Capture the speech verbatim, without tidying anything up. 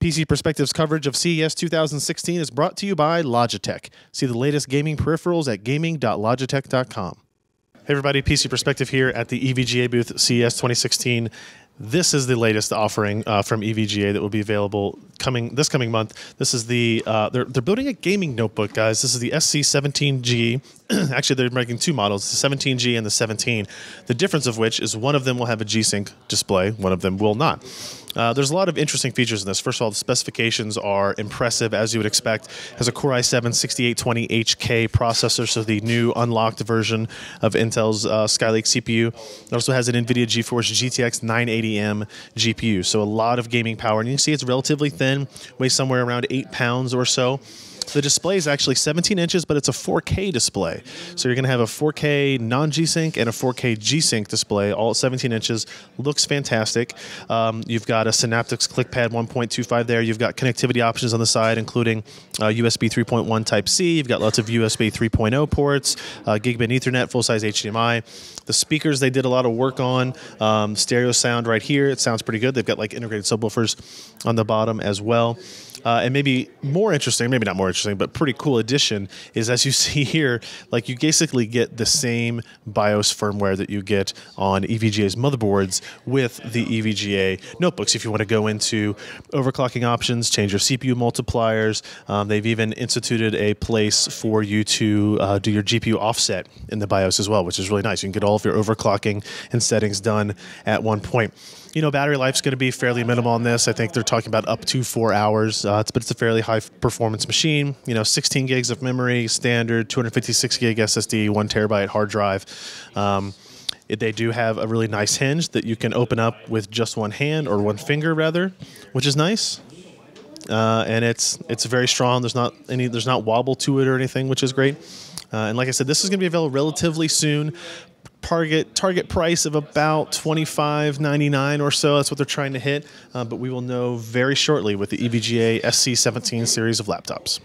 P C Perspective's coverage of C E S two thousand sixteen is brought to you by Logitech. See the latest gaming peripherals at gaming dot logitech dot com. Hey everybody, P C Perspective here at the E V G A booth at C E S twenty sixteen. This is the latest offering uh, from E V G A that will be available coming this coming month. This is the, uh, they're, they're building a gaming notebook, guys. This is the S C seventeen G. Actually, they're making two models, the seventeen G and the seventeen. The difference of which is one of them will have a G-Sync display, one of them will not. Uh, there's a lot of interesting features in this. First of all, the specifications are impressive, as you would expect. It has a Core i seven sixty-eight twenty H K processor, so the new unlocked version of Intel's uh, Skylake C P U. It also has an NVIDIA GeForce G T X nine eighty M G P U, so a lot of gaming power. And you can see it's relatively thin, weighs somewhere around eight pounds or so. The display is actually seventeen inches, but it's a four K display. So you're going to have a four K non-G-Sync and a four K G-Sync display, all seventeen inches. Looks fantastic. Um, you've got a Synaptics ClickPad one point two five there. You've got connectivity options on the side, including uh, U S B three point one Type-C. You've got lots of U S B three point oh ports, uh, gigabit Ethernet, full-size H D M I. The speakers they did a lot of work on. Um, stereo sound right here. It sounds pretty good. They've got like integrated subwoofers on the bottom as well. Uh, and maybe more interesting, maybe not more interesting, but pretty cool addition is, as you see here, like you basically get the same BIOS firmware that you get on E V G A's motherboards with the E V G A notebooks. If you want to go into overclocking options, change your C P U multipliers, um, they've even instituted a place for you to uh, do your G P U offset in the BIOS as well, which is really nice. You can get all of your overclocking and settings done at one point. You know, battery life's going to be fairly minimal on this. I think they're talking about up to four hours, uh, it's, but it's a fairly high-performance machine. You know, sixteen gigs of memory, standard, two fifty-six gig S S D, one terabyte hard drive. Um, it, they do have a really nice hinge that you can open up with just one hand, or one finger rather, which is nice. Uh, and it's it's very strong. There's not any there's not wobble to it or anything, which is great. Uh, and like I said, this is going to be available relatively soon. Target target price of about twenty-five ninety-nine or so. That's what they're trying to hit. Uh, but we will know very shortly with the E V G A S C seventeen series of laptops.